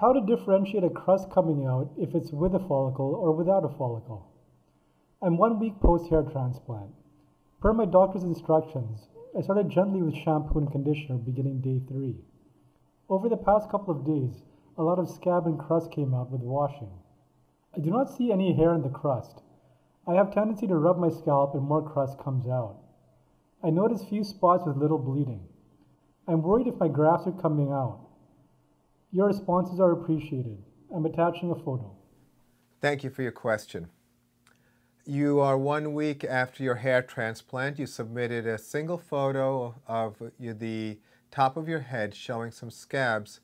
how to differentiate a crust coming out if it's with a follicle or without a follicle. I'm 1 week post-hair transplant. Per my doctor's instructions, I started gently with shampoo and conditioner beginning day 3. Over the past couple of days, a lot of scab and crust came out with washing. I do not see any hair in the crust. I have a tendency to rub my scalp and more crust comes out. I notice few spots with little bleeding. I'm worried if my grafts are coming out. Your responses are appreciated. I'm attaching a photo. Thank you for your question. You are 1 week after your hair transplant. You submitted a single photo of the top of your head showing some scabs,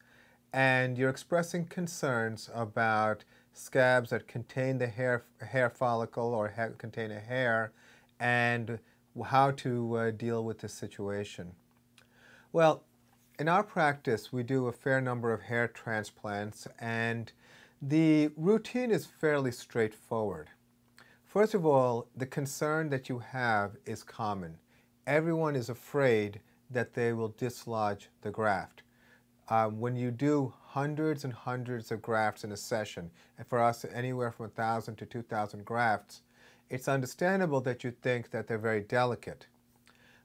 and you're expressing concerns about scabs that contain the hair follicle or contain a hair, and how to deal with this situation. Well, in our practice, we do a fair number of hair transplants, and the routine is fairly straightforward. First of all, the concern that you have is common. Everyone is afraid that they will dislodge the graft. When you do hundreds and hundreds of grafts in a session, and for us anywhere from 1,000 to 2,000 grafts, it's understandable that you think that they're very delicate.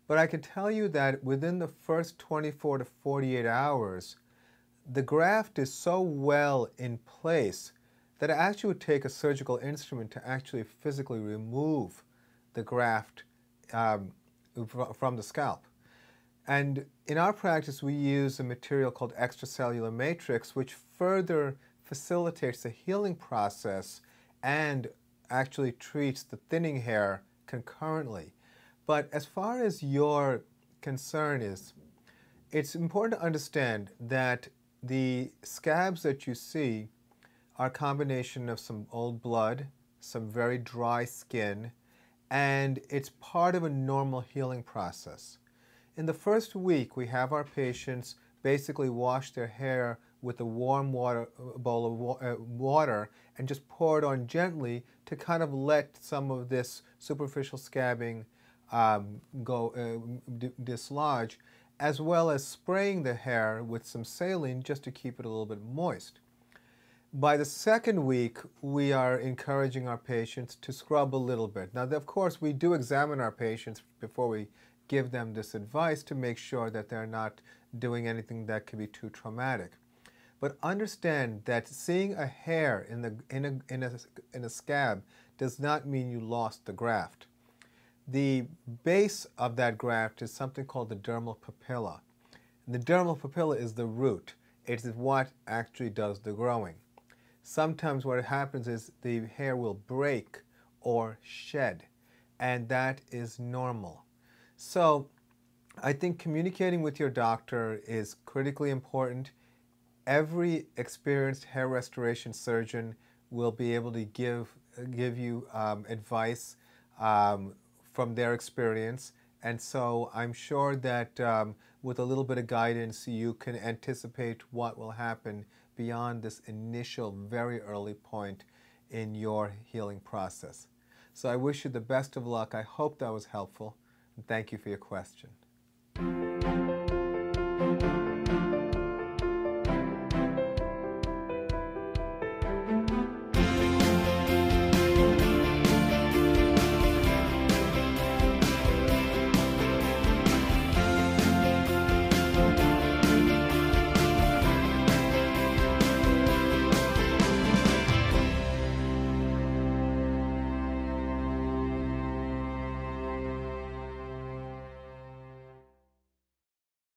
But I can tell you that within the first 24 to 48 hours, the graft is so well in place that it actually would take a surgical instrument to actually physically remove the graft from the scalp. And in our practice, we use a material called extracellular matrix, which further facilitates the healing process and actually treats the thinning hair concurrently. But as far as your concern is, it's important to understand that the scabs that you see are a combination of some old blood, some very dry skin, and it's part of a normal healing process. In the first week, we have our patients basically wash their hair with a warm bowl of water and just pour it on gently to kind of let some of this superficial scabbing dislodge, as well as spraying the hair with some saline just to keep it a little bit moist. By the second week, we are encouraging our patients to scrub a little bit. Now, of course, we do examine our patients before we give them this advice to make sure that they're not doing anything that could be too traumatic. But understand that seeing a hair in a scab does not mean you lost the graft. The base of that graft is something called the dermal papilla. And the dermal papilla is the root. It's what actually does the growing. Sometimes what happens is the hair will break or shed, and that is normal. So I think communicating with your doctor is critically important. Every experienced hair restoration surgeon will be able to give you advice from their experience, and so I'm sure that with a little bit of guidance you can anticipate what will happen beyond this initial very early point in your healing process. So I wish you the best of luck. I hope that was helpful, and thank you for your question.